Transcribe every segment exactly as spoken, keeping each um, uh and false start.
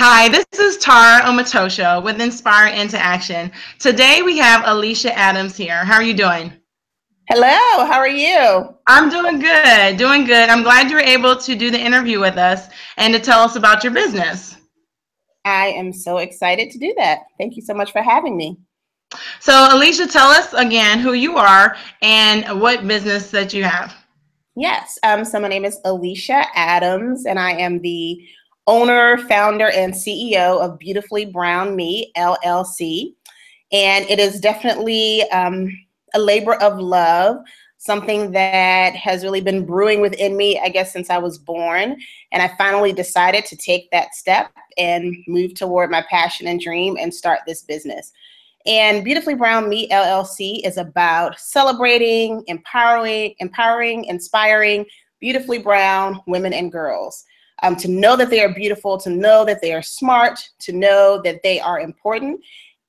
Hi, this is Tara Omatosho with Inspire Into Action. Today we have Alicia Adams here. How are you doing? Hello, how are you? I'm doing good, doing good. I'm glad you were able to do the interview with us and to tell us about your business. I am so excited to do that. Thank you so much for having me. So Alicia, tell us again who you are and what business that you have. Yes, um, so my name is Alicia Adams and I am the owner, founder, and C E O of Beautifully Brown Me L L C. And it is definitely um, a labor of love, something that has really been brewing within me, I guess, since I was born. And I finally decided to take that step and move toward my passion and dream and start this business. And Beautifully Brown Me L L C is about celebrating, empowering, empowering, inspiring beautifully brown women and girls. Um, to know that they are beautiful, to know that they are smart, to know that they are important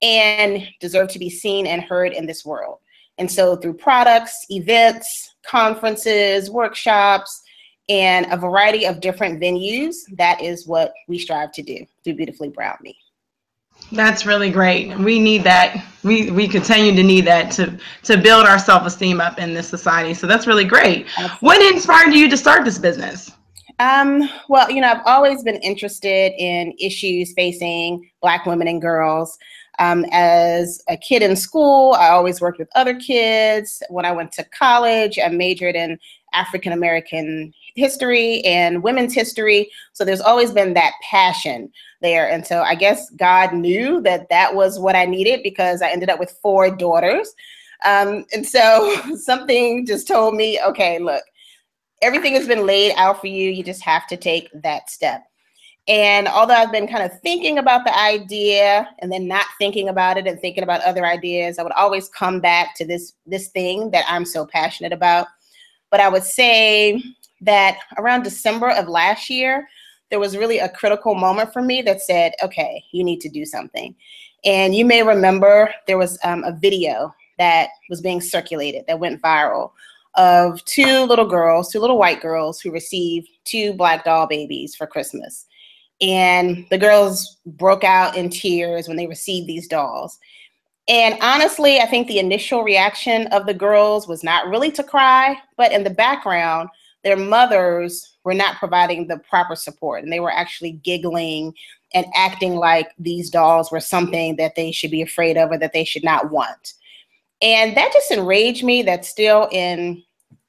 and deserve to be seen and heard in this world. And so through products, events, conferences, workshops, and a variety of different venues, that is what we strive to do through Beautifully Brown Me. That's really great. We need that. We, we continue to need that to, to build our self-esteem up in this society. So that's really great. Absolutely. What inspired you to start this business? Um, well, you know, I've always been interested in issues facing Black women and girls. Um, as a kid in school, I always worked with other kids. When I went to college, I majored in African American history and women's history. So there's always been that passion there. And so I guess God knew that that was what I needed because I ended up with four daughters. Um, and so something just told me, okay, look, everything has been laid out for you. You just have to take that step. And although I've been kind of thinking about the idea and then not thinking about it and thinking about other ideas, I would always come back to this, this thing that I'm so passionate about. But I would say that around December of last year, there was really a critical moment for me that said, okay, you need to do something. And you may remember there was um, a video that was being circulated that went viral of two little girls, two little white girls who received two black doll babies for Christmas. And the girls broke out in tears when they received these dolls. And honestly, I think the initial reaction of the girls was not really to cry, but in the background, their mothers were not providing the proper support. And they were actually giggling and acting like these dolls were something that they should be afraid of or that they should not want. And that just enraged me that still in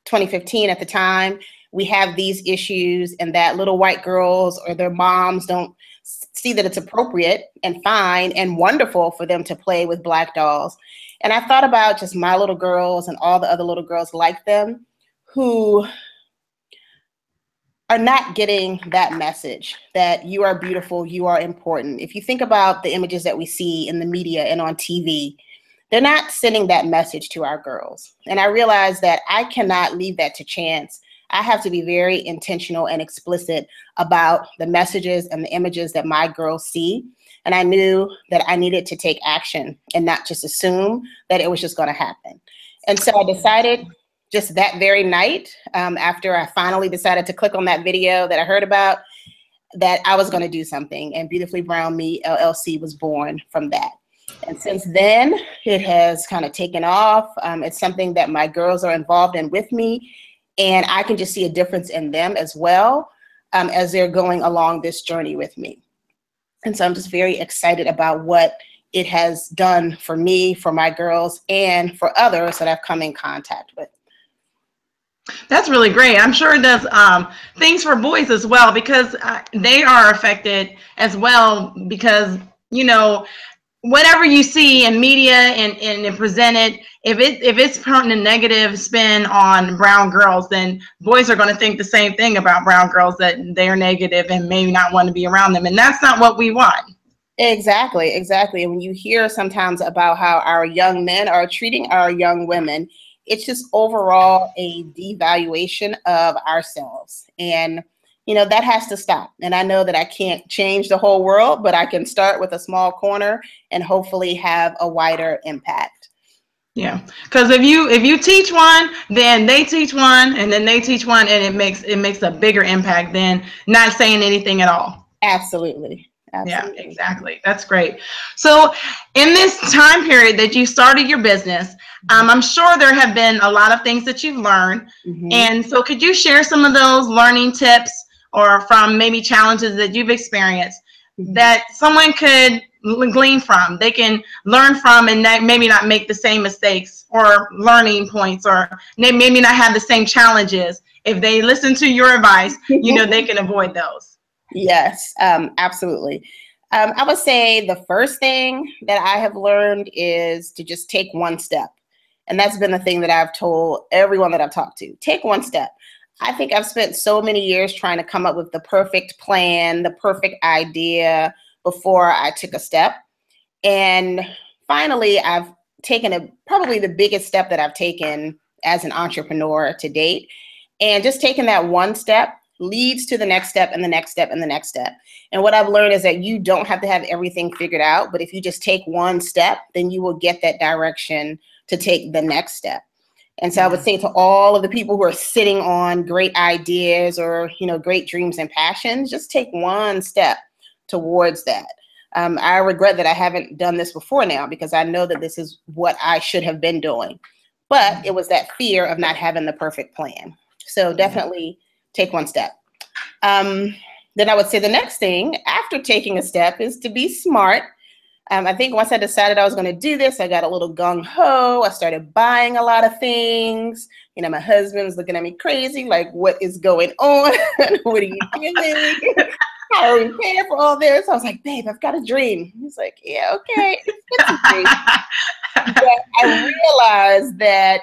twenty fifteen at the time, we have these issues and that little white girls or their moms don't see that it's appropriate and fine and wonderful for them to play with black dolls. And I thought about just my little girls and all the other little girls like them who are not getting that message that you are beautiful, you are important. If you think about the images that we see in the media and on T V, they're not sending that message to our girls. And I realized that I cannot leave that to chance. I have to be very intentional and explicit about the messages and the images that my girls see. And I knew that I needed to take action and not just assume that it was just gonna happen. And so I decided just that very night, um, after I finally decided to click on that video that I heard about, that I was gonna do something. And Beautifully Brown Me L L C was born from that. And since then, it has kind of taken off. Um, it's something that my girls are involved in with me, and I can just see a difference in them as well um, as they're going along this journey with me. And so I'm just very excited about what it has done for me, for my girls, and for others that I've come in contact with. That's really great. I'm sure it does um, things for boys as well, because uh, they are affected as well because, you know, whatever you see in media and, and presented, if, it, if it's putting a negative spin on brown girls, then boys are going to think the same thing about brown girls, that they're negative and maybe not want to be around them. And that's not what we want. Exactly, exactly. When you hear sometimes about how our young men are treating our young women, it's just overall a devaluation of ourselves. And you know, that has to stop. And I know that I can't change the whole world, but I can start with a small corner and hopefully have a wider impact. Yeah, because if you if you teach one, then they teach one, and then they teach one, and it makes it makes a bigger impact than not saying anything at all. Absolutely. Absolutely. Yeah, exactly. That's great. So in this time period that you started your business, um, I'm sure there have been a lot of things that you've learned. Mm-hmm. And so could you share some of those learning tips or from maybe challenges that you've experienced mm-hmm. that someone could glean from, they can learn from, and that maybe not make the same mistakes or learning points, or maybe not have the same challenges? If they listen to your advice, you know, they can avoid those. Yes, um, absolutely. Um, I would say the first thing that I have learned is to just take one step. And that's been the thing that I've told everyone that I've talked to. Take one step. I think I've spent so many years trying to come up with the perfect plan, the perfect idea before I took a step. And finally, I've taken a, probably the biggest step that I've taken as an entrepreneur to date. And just taking that one step leads to the next step and the next step and the next step. And what I've learned is that you don't have to have everything figured out, but if you just take one step, then you will get that direction to take the next step. And so I would say to all of the people who are sitting on great ideas or, you know, great dreams and passions, just take one step towards that. Um, I regret that I haven't done this before now, because I know that this is what I should have been doing, but it was that fear of not having the perfect plan. So definitely take one step. Um, then I would say the next thing after taking a step is to be smart. Um, I think once I decided I was going to do this, I got a little gung-ho. I started buying a lot of things. You know, my husband's looking at me crazy, like, what is going on? What are you doing? How are we paying for all this? I was like, babe, I've got a dream. He's like, yeah, okay. It's a dream. But I realized that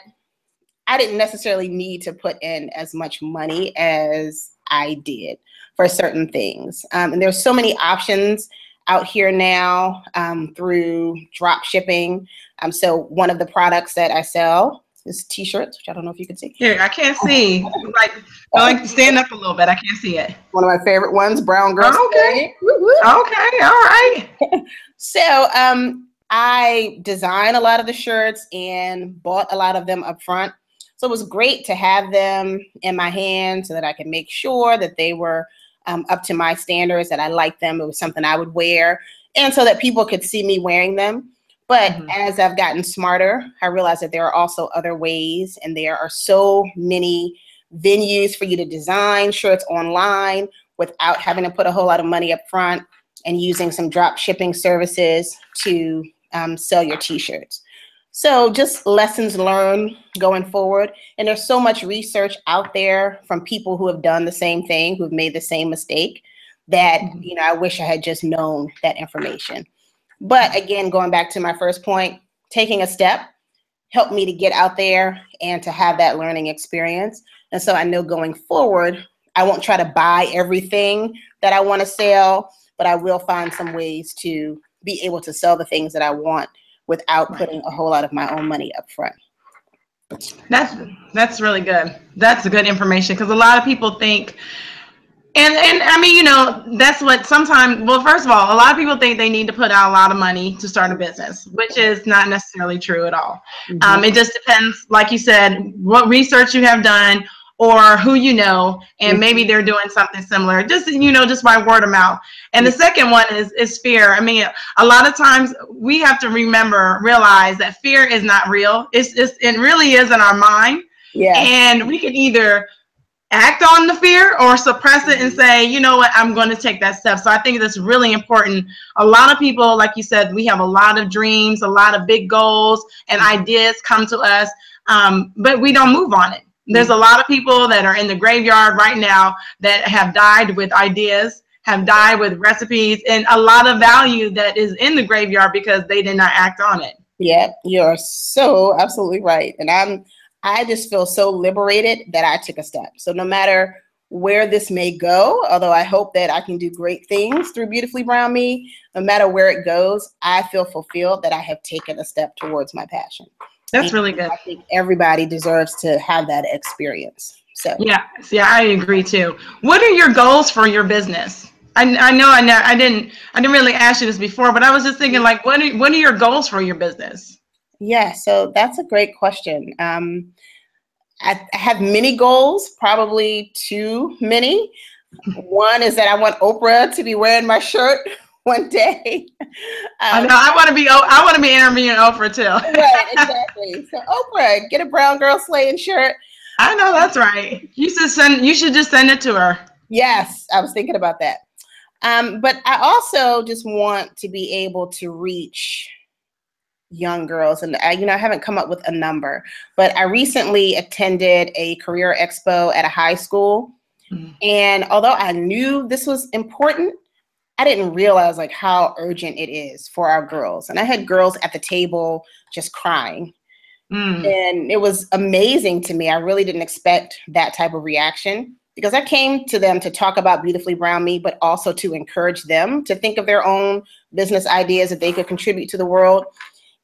I didn't necessarily need to put in as much money as I did for certain things. Um, and there's so many options out here now um, through drop shipping. Um, so one of the products that I sell is t-shirts, which I don't know if you can see. Here, I can't see. Like, like, stand up a little bit. I can't see it. One of my favorite ones, Brown Girls. Oh, okay. Okay. All right. So um, I design a lot of the shirts and bought a lot of them up front. So it was great to have them in my hand so that I could make sure that they were um, up to my standards, that I liked them. It was something I would wear, and so that people could see me wearing them. But mm-hmm. as I've gotten smarter, I realized that there are also other ways, and there are so many venues for you to design shirts online without having to put a whole lot of money up front, and using some drop shipping services to um, sell your t-shirts. So just lessons learned going forward. And there's so much research out there from people who have done the same thing, who've made the same mistake, that, you know, I wish I had just known that information. But again, going back to my first point, taking a step helped me to get out there and to have that learning experience. And so I know going forward, I won't try to buy everything that I want to sell, but I will find some ways to be able to sell the things that I want without putting a whole lot of my own money up front. That's, that's really good. That's good information, because a lot of people think, and, and I mean, you know, that's what sometimes, well, first of all, a lot of people think they need to put out a lot of money to start a business, which is not necessarily true at all. Mm-hmm. Um, it just depends, like you said, what research you have done, or who you know, and maybe they're doing something similar, just, you know, just by word of mouth. And the second one is, is fear. I mean, a lot of times we have to remember, realize that fear is not real. It's, it's, it really is in our mind. Yeah. And we can either act on the fear or suppress it and say, you know what, I'm going to take that step. So I think that's really important. A lot of people, like you said, we have a lot of dreams, a lot of big goals and ideas come to us, um, but we don't move on it. There's a lot of people that are in the graveyard right now that have died with ideas, have died with recipes, and a lot of value that is in the graveyard because they did not act on it. Yeah, you're so absolutely right. And I'm, I just feel so liberated that I took a step. So no matter where this may go, although I hope that I can do great things through Beautifully Brown Me, no matter where it goes, I feel fulfilled that I have taken a step towards my passion. That's really good. I think everybody deserves to have that experience. So yeah, yeah, I agree too. What are your goals for your business? I, I know I know I didn't I didn't really ask you this before, but I was just thinking, like, what are, what are your goals for your business? Yeah, so that's a great question. Um, I, I have many goals, probably too many. One is that I want Oprah to be wearing my shirt one day. Um, I know. I want to be. I want to be interviewing Oprah too. Right. Exactly. So Oprah, get a brown girl slaying shirt. I know that's right. You should send. You should just send it to her. Yes, I was thinking about that. Um, but I also just want to be able to reach young girls, and I, you know, I haven't come up with a number, but I recently attended a career expo at a high school. Mm-hmm. And although I knew this was important, I didn't realize like how urgent it is for our girls. And I had girls at the table just crying. Mm. And it was amazing to me. I really didn't expect that type of reaction, because I came to them to talk about Beautifully Brown Me, but also to encourage them to think of their own business ideas that they could contribute to the world.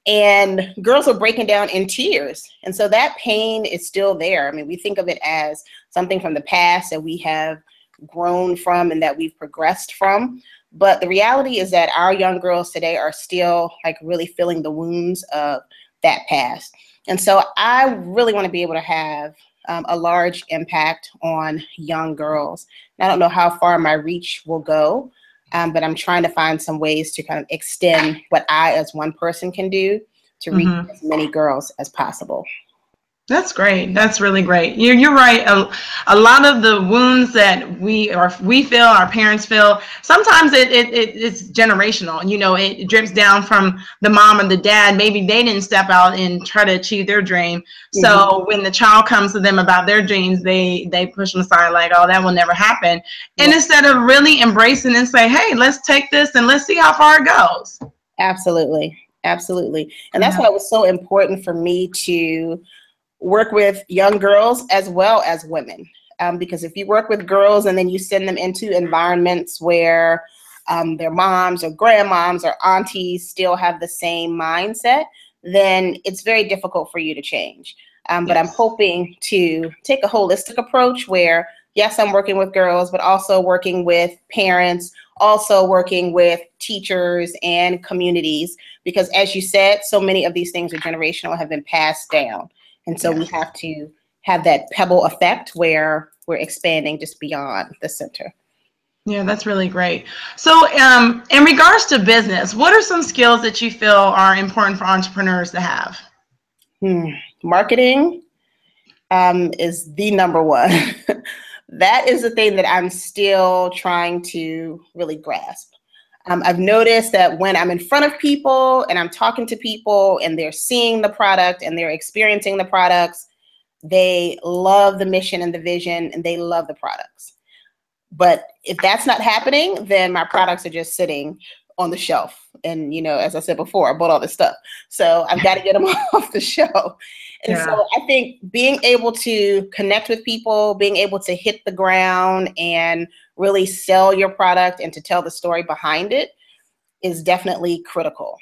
And girls were breaking down in tears. And so that pain is still there. I mean, we think of it as something from the past that we have grown from and that we've progressed from. But the reality is that our young girls today are still like really feeling the wounds of that past. And so I really want to be able to have Um, a large impact on young girls. And I don't know how far my reach will go, um, but I'm trying to find some ways to kind of extend what I as one person can do to reach mm-hmm. as many girls as possible. That's great. That's really great. You're, you're right. A, a lot of the wounds that we are, we feel, our parents feel, sometimes it, it, it, it's generational. You know, it drips down from the mom and the dad. Maybe they didn't step out and try to achieve their dream. Mm-hmm. So when the child comes to them about their dreams, they, they push them aside like, oh, that will never happen. Yeah. And instead of really embracing and say, hey, let's take this and let's see how far it goes. Absolutely. Absolutely. And that's yeah. why it was so important for me to work with young girls as well as women. Um, because if you work with girls and then you send them into environments where um, their moms or grandmoms or aunties still have the same mindset, then it's very difficult for you to change. Um, but yes. I'm hoping to take a holistic approach where, yes, I'm working with girls, but also working with parents, also working with teachers and communities. Because as you said, so many of these things are generational, have been passed down. And so we have to have that pebble effect where we're expanding just beyond the center. Yeah, that's really great. So um, in regards to business, what are some skills that you feel are important for entrepreneurs to have? Hmm. Marketing um, is the number one. That is the thing that I'm still trying to really grasp. Um, I've noticed that when I'm in front of people and I'm talking to people and they're seeing the product and they're experiencing the products, they love the mission and the vision and they love the products. But if that's not happening, then my products are just sitting on the shelf. And, you know, as I said before, I bought all this stuff. So I've got to get them off the shelf. And yeah. so I think being able to connect with people, being able to hit the ground and really sell your product and to tell the story behind it is definitely critical.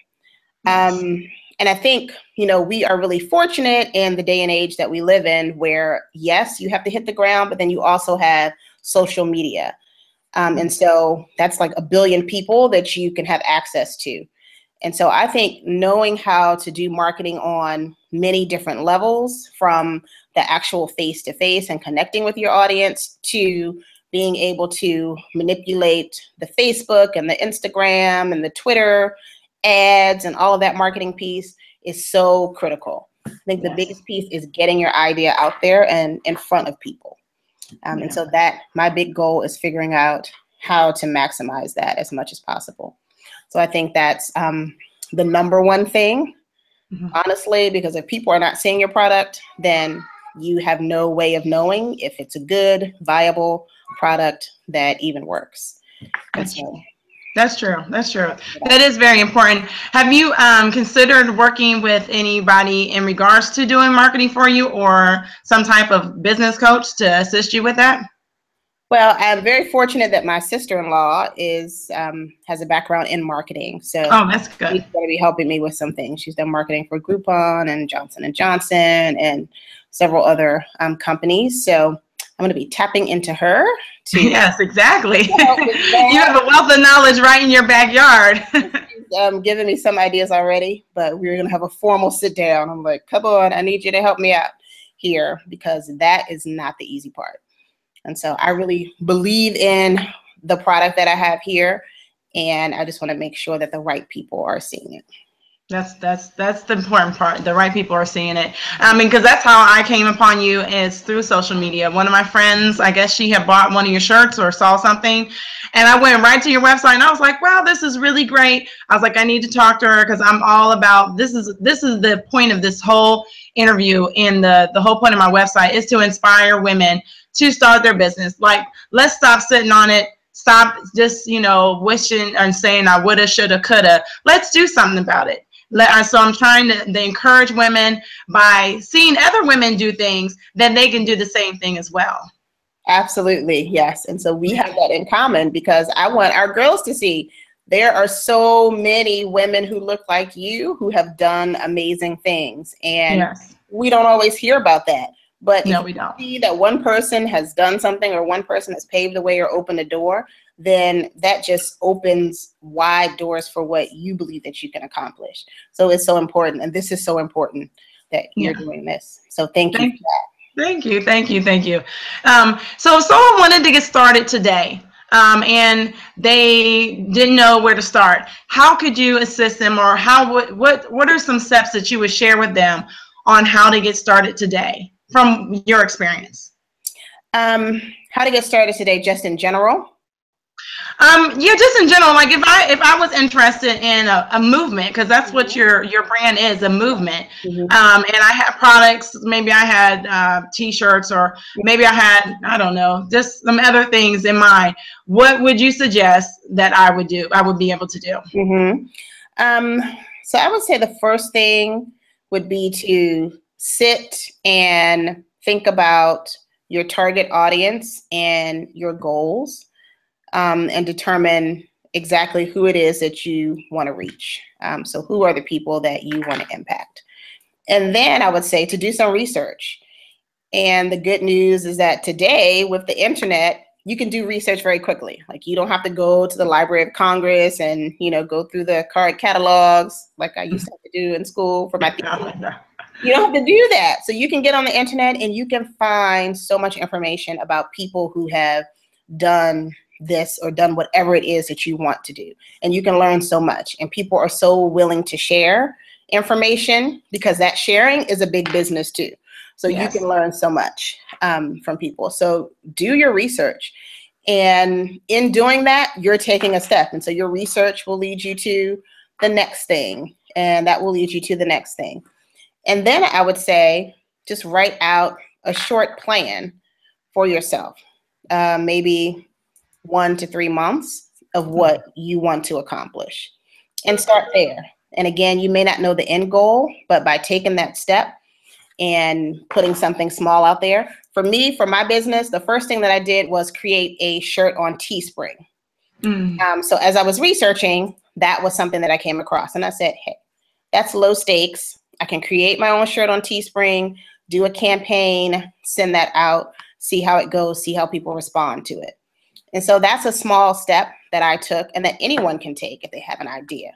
Um, and I think, you know, we are really fortunate in the day and age that we live in where, yes, you have to hit the ground, but then you also have social media. Um, and so that's like a billion people that you can have access to. And so I think knowing how to do marketing on many different levels, from the actual face-to-face and connecting with your audience to being able to manipulate the Facebook and the Instagram and the Twitter ads and all of that marketing piece is so critical. I think yes. the biggest piece is getting your idea out there and in front of people. Um, yeah. And so that, my big goal is figuring out how to maximize that as much as possible. So I think that's um, the number one thing, mm-hmm. honestly, because if people are not seeing your product, then you have no way of knowing if it's a good, viable product that even works. That's so, true. That's true. That's true. That is very important. Have you um, considered working with anybody in regards to doing marketing for you, or some type of business coach to assist you with that? Well, I'm very fortunate that my sister-in-law is um, has a background in marketing. So oh, that's good. She's going to be helping me with some things. She's done marketing for Groupon and Johnson and Johnson and several other um, companies. So I'm going to be tapping into her. To yes, exactly. You have a wealth of knowledge right in your backyard. She's um, giving me some ideas already, but we're going to have a formal sit down. I'm like, come on, I need you to help me out here, because that is not the easy part. And so I really believe in the product that I have here And I just want to make sure that the right people are seeing it. That's that's that's the important part. The right people are seeing it. I mean, because that's how I came upon you, is through social media. One of my friends, I guess she had bought one of your shirts or saw something, and I went right to your website, and I was like, wow, this is really great. I was like, I need to talk to her, because I'm all about, this is this is the point of this whole interview, and the the whole point of my website is to inspire women to start their business. Like, let's stop sitting on it. Stop just, you know, wishing and saying I woulda, shoulda, coulda. Let's do something about it. Let, so I'm trying to, to encourage women by seeing other women do things, then they can do the same thing as well. Absolutely, yes. And so we have that in common, because I want our girls to see there are so many women who look like you who have done amazing things. And yes, we don't always hear about that. But no, if we don't. You see that one person has done something, or one person has paved the way or opened a door, then that just opens wide doors for what you believe that you can accomplish. So it's so important. And this is so important that you're yeah. doing this. So thank, thank you for that. Thank you. Thank you. Thank you. Um, so if someone wanted to get started today, um, and they didn't know where to start, how could you assist them, or how would, what, what are some steps that you would share with them on how to get started today from your experience? Um, how to get started today, just in general? Um, yeah, just in general, like if I if I was interested in a, a movement, because that's what your your brand is, a movement. Mm-hmm. Um, and I had products, maybe I had uh, T-shirts, or maybe I had, I don't know, just some other things in mind. What would you suggest that I would do? I would be able to do. Mm-hmm. Um, so I would say the first thing would be to sit and think about your target audience and your goals. Um, and determine exactly who it is that you want to reach. Um, so who are the people that you want to impact? And then I would say to do some research. And the good news is that today with the internet, you can do research very quickly. Like, you don't have to go to the Library of Congress and, you know, go through the card catalogs like I used to have to do in school for my thesis. You don't have to do that. So you can get on the internet and you can find so much information about people who have done this or done whatever it is that you want to do. And you can learn so much. And people are so willing to share information, because that sharing is a big business too. So yes, you can learn so much um, from people. So do your research. And in doing that, you're taking a step. And so your research will lead you to the next thing. And that will lead you to the next thing. And then I would say, just write out a short plan for yourself. Uh, maybe one to three months of what you want to accomplish, and start there. And again, you may not know the end goal, but by taking that step and putting something small out there. For me, for my business, the first thing that I did was create a shirt on Teespring. Mm. Um, so as I was researching, that was something that I came across, and I said, hey, that's low stakes. I can create my own shirt on Teespring, do a campaign, send that out, see how it goes, see how people respond to it. And so that's a small step that I took, and that anyone can take if they have an idea.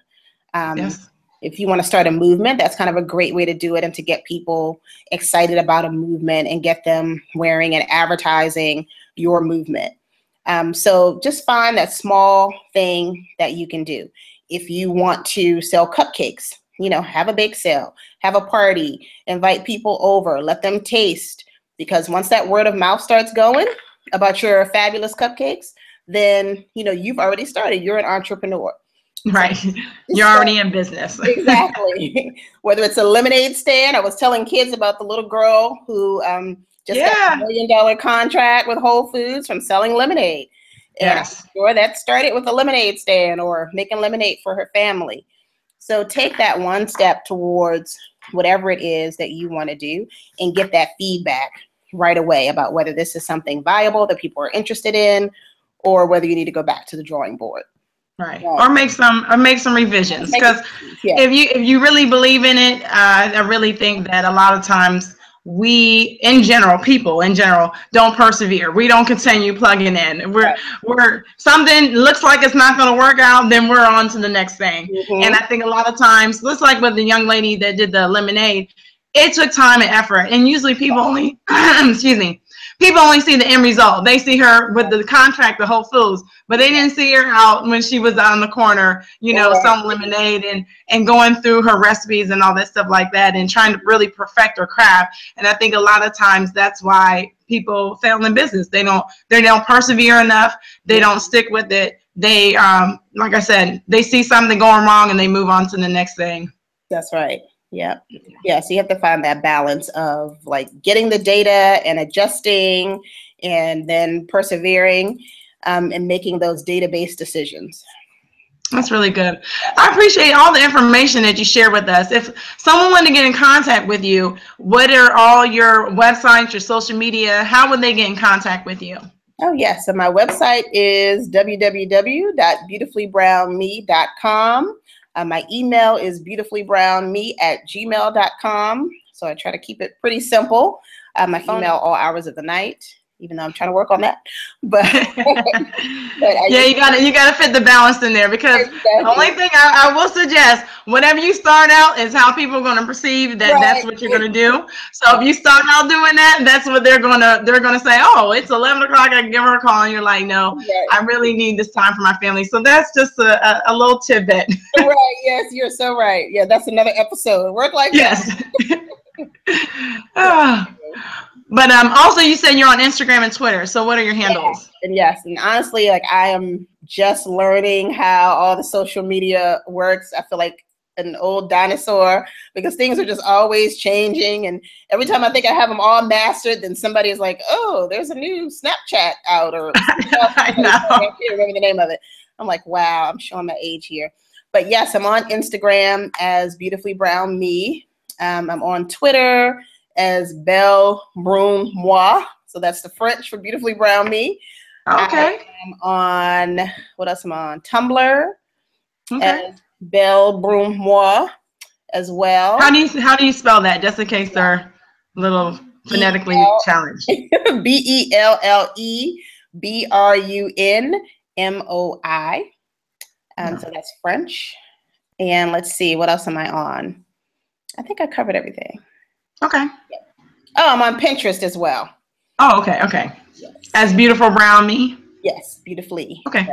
Um, yes. If you want to start a movement, that's kind of a great way to do it, and to get people excited about a movement and get them wearing and advertising your movement. Um, so just find that small thing that you can do. If you want to sell cupcakes, you know, have a bake sale, have a party, invite people over, let them taste, because once that word of mouth starts going about your fabulous cupcakes, then, you know, you've already started. You're an entrepreneur. Right. You're already in business. Exactly. Whether it's a lemonade stand. I was telling kids about the little girl who um, just yeah. got a million dollar contract with Whole Foods from selling lemonade. And yes. I'm sure that started with a lemonade stand, or making lemonade for her family. So take that one step towards whatever it is that you want to do, and get that feedback right away about whether this is something viable that people are interested in, or whether you need to go back to the drawing board. Right. Yeah. Or make some or make some revisions, because yeah. if you if you really believe in it, uh, I really think that a lot of times we in general people in general don't persevere. We don't continue plugging in. We're right. we're something looks like it's not going to work out, then we're on to the next thing. Mm-hmm. And I think a lot of times, looks like with the young lady that did the lemonade, it took time and effort, and usually people only excuse me people only see the end result. They see her with the contract to Whole Foods, but they didn't see her out when she was on the corner, you know, yeah. selling lemonade and, and going through her recipes and all that stuff like that and trying to really perfect her craft. And I think a lot of times that's why people fail in business. They don't, they don't persevere enough. They don't stick with it. They, um, like I said, they see something going wrong and they move on to the next thing. That's right. Yeah. Yeah. So you have to find that balance of like getting the data and adjusting and then persevering um, and making those database decisions. That's really good. I appreciate all the information that you share with us. If someone wanted to get in contact with you, what are all your websites, your social media? How would they get in contact with you? Oh, yes. Yeah. So my website is w w w dot beautifully brown me dot com. Uh, my email is beautifully brown me at gmail dot com. So I try to keep it pretty simple. Um, I email all hours of the night, even though I'm trying to work on that. But, but I, yeah, you gotta you gotta fit the balance in there, because exactly. the only thing I, I will suggest, whatever you start out is how people are gonna perceive that right. that's what you're gonna do. So if you start out doing that, that's what they're gonna they're gonna say. Oh, it's eleven o'clock. I can give her a call, and you're like, no, yes. I really need this time for my family. So that's just a a, a little tidbit. Right. Yes, you're so right. Yeah, that's another episode. Work like yes. that. oh. But um, also, you said you're on Instagram and Twitter. So what are your handles? Yes. And yes, and honestly, like I am just learning how all the social media works. I feel like an old dinosaur because things are just always changing. And every time I think I have them all mastered, then somebody is like, "Oh, there's a new Snapchat out," or I know. I can't remember the name of it. I'm like, "Wow, I'm showing my age here." But yes, I'm on Instagram as Beautifully Brown Me. Um, I'm on Twitter as Belle Brune Moi. So that's the French for Beautifully Brown Me. Okay. I am on, what else am I on? Tumblr okay. as Belle Brune Moi as well. How do you how do you spell that? Just in case they're a little phonetically B L challenged. B E L L E B R U N M O I. Um, no. So that's French. And let's see, what else am I on? I think I covered everything. Okay. Oh, I'm on Pinterest as well. Oh, okay, okay. Yes. As Beautiful Brown Me? Yes, beautifully. Okay.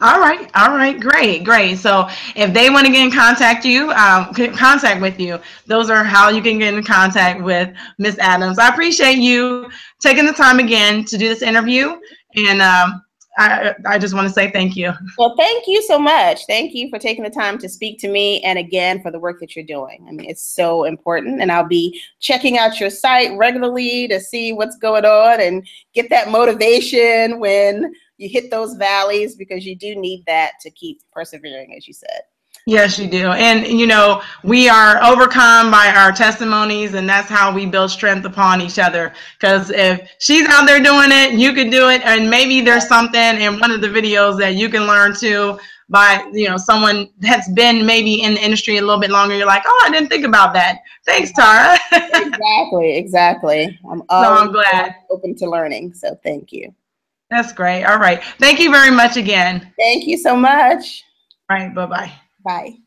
All right, all right, great, great. So if they want to get in contact you, um, contact with you, those are how you can get in contact with Miz Adams. I appreciate you taking the time again to do this interview, and um, I, I just want to say thank you. Well, thank you so much. Thank you for taking the time to speak to me, and again, for the work that you're doing. I mean, it's so important, and I'll be checking out your site regularly to see what's going on and get that motivation when you hit those valleys, because you do need that to keep persevering, as you said. Yes, you do. And, you know, we are overcome by our testimonies, and that's how we build strength upon each other. Because if she's out there doing it, you can do it. And maybe there's something in one of the videos that you can learn too by, you know, someone that's been maybe in the industry a little bit longer. You're like, oh, I didn't think about that. Thanks, Tara. Exactly. Exactly. I'm always so I'm glad. open to learning. So thank you. That's great. All right. Thank you very much again. Thank you so much. All right. Bye-bye. Bye.